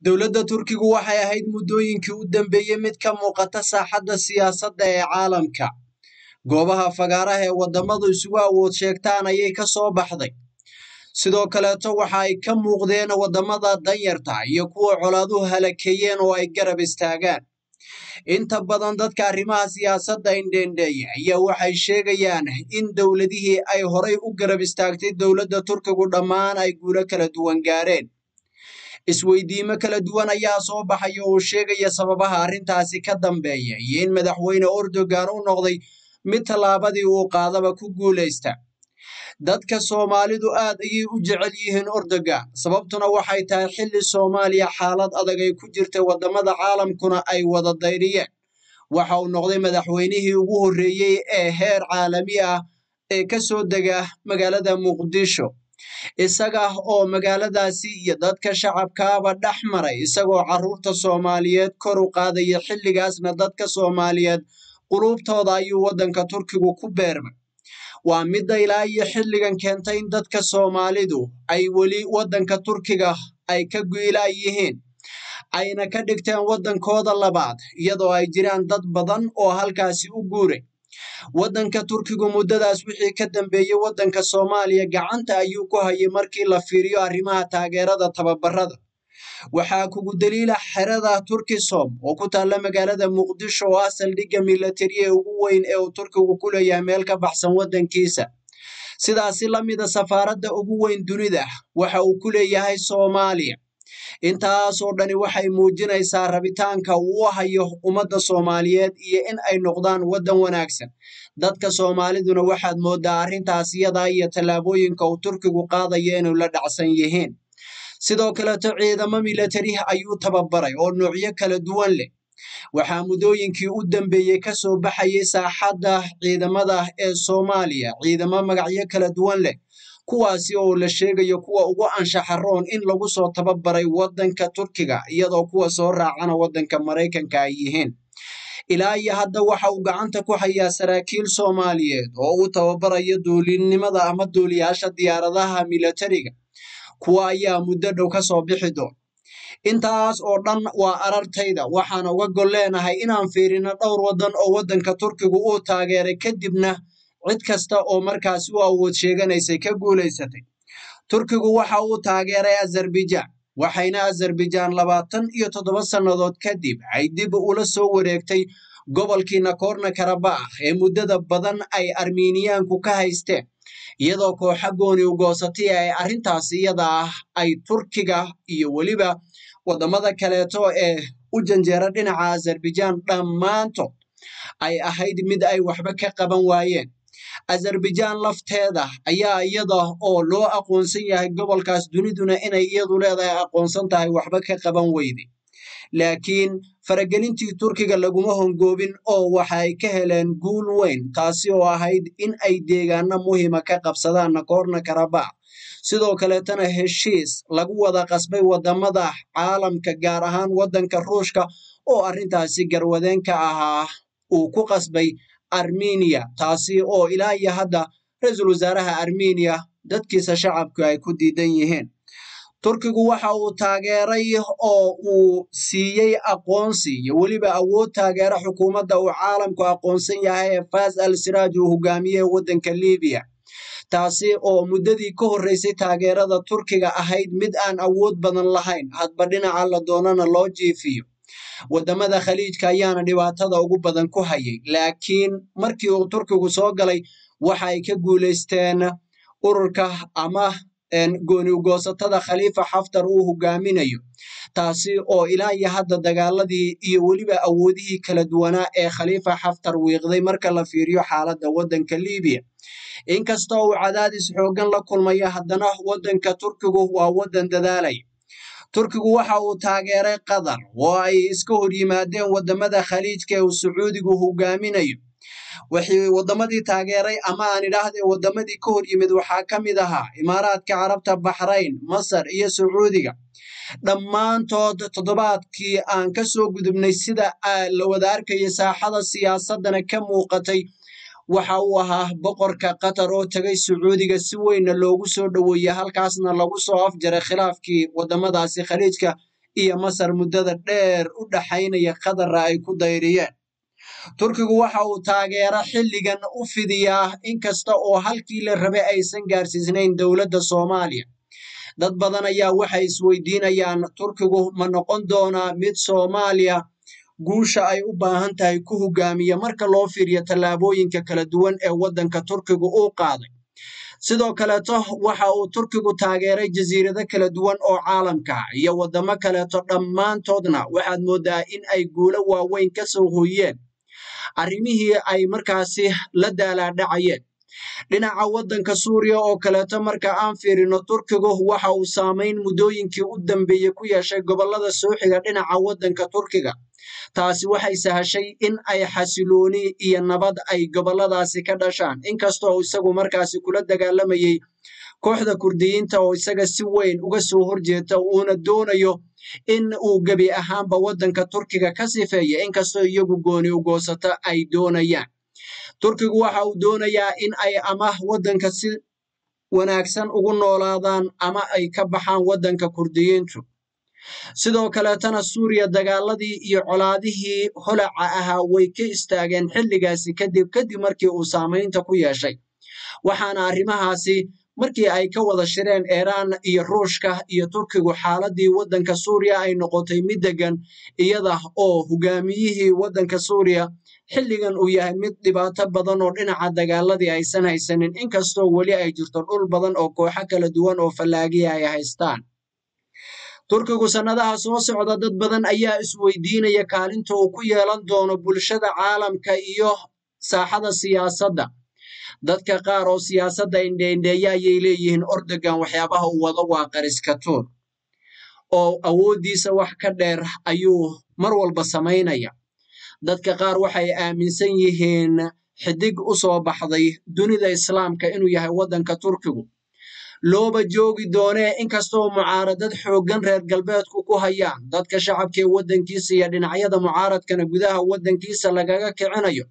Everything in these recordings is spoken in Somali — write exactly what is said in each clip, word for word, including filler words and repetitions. دولة تركيا وحيا هيد مدوين كودن بيمت كموقتا ساحد السياسة داي عالمك قوبها فقاره ودمضي سوا وشيكتان ايه كسو بحضي سيدو كالاتو وحاي كموغدين ودمضا دايرتا يكو علادو هلكيين وايقرب استاغان inta badan dadka arrimaha siyaasadda indheendheeya ayaa waxay sheegayaan in dawladihii ay horay u garab istaagtay dawladda Turkiga dhammaan ay guulo kala duwan gaareen isweydiimo kala duwan ayaa soo baxay oo sheegaya sababaha arrintaasi ka dambeeya iyo in madaxweyne Erdogan uu noqday mid talaabadii uu qaadaba ku guuleysta dadka Soomaalidu aad ayay u jecel yihiin Erdogan sababtuna waxay tahay xilli Soomaaliya xaalad adag ay ku jirtay wadamada caalamkuna ay wada dayriyeen waxa uu noqday madaxweynihii ugu horeeyay ee heer caalami ah ee ka soo daga magaalada Muqdisho isaga oo magaaladaasi iyo dadka shacabka aba dhaxmaray isagoo caruurta Soomaaliyeed kor u qaaday xilligaasna dadka Soomaaliyeed qulubtooda ayuu wadanka Turkiga ku beermay waa mid ay ilaahay xilligan keentay in dadka Soomaalidu ay wali wadanka Turkiga ay ka guulayeen ayna ka dhigteen wadankooda labaad iyadoo ay jiraan dad badan oo halkaasi u guuray wadanka Turkiga muddadaas wixii ka dambeeyay wadanka Soomaaliya gacanta ayuu ku hayay markii la fiiriyo arrimaha taageerada tababarada waxaa kugu daliila xerada Turkisom oo ku taal magaalada Muqdisho oo asaldhiga militariye ugu weyn ee Turkigu ku leeyahay meel ka baxsan wadankiisa sidaas lamida safaaradda ugu weyn dunida waxa uu ku leeyahay Soomaaliya intaas oo dhani waxay muujinaysaa rabitaanka uu hayo ummadda Soomaaliyeed iyo in ay noqdaan wadan wanaagsan dadka Soomaaliduna waxaad moodaa arrintaas iyada iyo talaabooyinka uu Turkigu qaadayeen oo la dhacsan yihiin sidoo kale ciidamada militariga ayuu tababaray oo noocyo kala duwan leh waxa mudooyinkii u dambeeyay ka soo baxay saaxadda ciidamada ee Soomaaliya ciidamada magacyo kala duwan leh kuwaasi oo la sheegayo kuwa ugu anshaxa roon in lagu soo tababaray wadanka Turkiga iyadoo kuwa soo raacana wadanka Mareykanka ay yihiin ilaa hadda waxa uu gacanta ku hayaa saraakiil Soomaaliyeed oo u tababaray duulinnimada ama duuliyaasha diyaaradaha militariga kuwa ayaa muddo dhow ka soo bixi doon intaas oo dhan waa arartayda waxaan uga gol leenahay inaan fiirino dhowr wadan oo wadanka Turkiga uu taageeray kadibna cid kasta oo markaas uu awood sheeganaysay ka guuleysatay Turkiga waxa uu taageeray Azerbaijan waxayna Azerbaijan labaatan iyo toddoba sanadood kadib ay dib ula soo wareegtay gobolkii Nagorno-Karabakh ee muddada badan ay Armeniyaanku ka haysteen iyadoo kooxo gooni u goosatay ay arrintaas iyada ah ay Turkiga iyo waliba wadamada kale ee u janjeera dhinaca Azerbaijan dhammaantood ay ahayd mid ay waxba ka qaban waayeen Azerbaijan lafteeda ayaa iyada oo loo aqoonsan yahay gobolkaas duniduna inay iyadu leedahay aqoonsan tahay waxba ka qaban weydi laakiin faragelintii Turkiga laguma hongoobin oo waxay ka heleen guul weyn taasi oo ahayd in ay deegaano muhiim ah ka qabsadaan Nagorno-Karabakh sidoo kale tan heshiis lagu wada qasbay wadamada caalamka gaar ahaan wadanka Ruushka oo arrintaasi garwadeen ka ahaa uu ku qasbay Armenia taasi oo ilaa iyo hadda ra'iisul wasaaraha Armenia dadkiisa shacabku ay ku diidan yihiin Turkigu waxa uu taageeray oo uu siiyay aqoonsi iyo waliba awood taageera xukuumadda uu caalamku aqoonsan yahay Faiz al-Sarraj oo hogaamiyay wadanka Liibiya taasi oo muddadii ka horeysay taageerada Turkiga ahayd mid aan awood badan lahayn hadba dhinaca la doonana loo jiifiyo wadamada Khaliijka ayaana dhibaatada ugu badan ku hayay laakiin markii uu Turkigu soo galay waxa ay ka guuleysteen ururka ama en gooni goosatada Khalifa Haftar uu hogaaminayo taasi oo ilaa iyo hadda dagaaladii iyo waliba awoodihii kala duwana ee Khalifa Haftar weeqday marka la fiiriyo xaaladda wadanka Liibiya inkasta oo cadaadis xoogan la kulmay haddana wadanka Turkiga waa wadan dadaalay Turkigu waxa uu taageeray Qatar oo ay iska hor yimaadeen wadamada Khaliijka ee Sacuudiga hogaaminayo waxii wadamadii taageeray ama aan idhaahday wadamadii ka hor yimid waxa kamid aha Imaaraadka Carabta Bahrain Masar iyo Sacuudiga dhammaantood toddobaadkii aan ka soo gudubnay sida la wada arkay saaxada siyaasadana ka muuqatay waxa uu ahaa boqorka Qatar oo tagay Sacuudiga si weyn loogu soo dhaweeyay halkaasna lagu soo afjaray khilaafkii wadamadaasi Khaliijka iyo Masar muddada dheer u dhaxaynaya qadarra ay ku dayriyeen. Turkigu waxa uu taageera xilligan u fidiyaa inkasta oo halkii la rabay aysan gaarsiisnayn dawladda Soomaaliya. Dad badan ayaa waxay isweydiinayaan Turkigu ma noqon doonaa mid Soomaaliya guusha ay u baahan tahay ku hogaamiya marka loo fiiriyo tallaabooyinka kala duwan ee waddanka Turkigu uu qaaday. Sidoo kale waxa uu Turkigu taageeray jasiirada kala duwan oo caalamka iyo waddamo kale dhammaantoodna waxaad moodaa in ay guulo waaweyn ka soo hooyeen arrimihii ay markaasi la daalaadhacayeen. Dhinaca waddanka Suuriya oo kale marka aan fiirino Turkigu waxa uu saameyn mudooyinkii u dambeeyay ku yeeshay gobollada soo xiga dhinaca waddanka Turkiga. Taasi waxay sahashay in ay xasilooni iyo nabad ay gobolladaasi ka dhashaan inkastoo isagu markaasi kula dagaalamayay kooxda Kurdiyiinta oo isaga si weyn uga soo horjeeta uuna doonayo in uu gabi ahaanba waddanka Turkiga ka sifeeyo inkastoo iyagu gooni u goosata ay doonayaan. Turkigu waxa uu doonayaa in ay ama waddanka si wanaagsan ugu noolaadaan ama ay ka baxaan waddanka Kurdiyiintu. Sidoo kale tana Suuriya dagaaladii iyo colaadihii holaca ahaa way ka istaageen xilligaasi kadib kadib markii uu saameynta ku yeeshay. Waxaana arrimahaasi markii ay ka wada shireen Iran iyo Ruushka iyo Turkigu xaaladii waddanka Suuriya ay noqotay mid degan iyada oo hogaamiyihii waddanka Suuriya xilligan uu yahay mid dhibaato badan oo dhinaca dagaaladii aysan haysanin inkastoo wali ay jirto dhul badan oo kooxo kala duwan oo falaagiya ay haystaan. Turkigu sanadaha soo socda dad badan ayaa isweydiinaya kaalinta uu ku yeelan doono bulshada caalamka iyo saaxada siyaasadda. Dadka qaar oo siyaasadda indheendheeya ayay leeyihiin Erdogan waxyaabaha uu wada waa qaris ka tuur oo awooddiisa wax ka dheer ayuu mar walba samaynaya. Dadka qaar waxay aaminsan yihiin xidig u soo baxday dunida Islaamka inuu yahay waddanka Turkigu. Looba joogi doonee inkastoo mucaaradad xoogan reer galbeedku ku hayaan dadka shacabka ee waddankiisa iyo dhinacyada mucaaradkana gudaha waddankiisa lagaga kicinayo.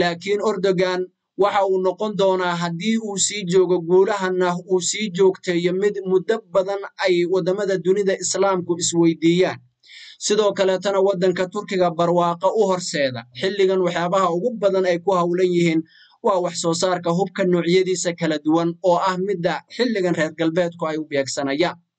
Laakiin Erdogan waxa uu noqon doonaa haddii uu sii joogo guulahana uu sii joogteeyo mid muddo badan ay waddamada dunida Islaamku isweydiiyaan. Sidoo kale tana waddanka Turkiga barwaaqa u horseeda xilligan waxyaabaha ugu badan ay ku hawlan yihiin waa wax soo saarka hubka noocyadiisa kala duwan oo ah midda xilligan reer galbeedku ay u beegsanayaan.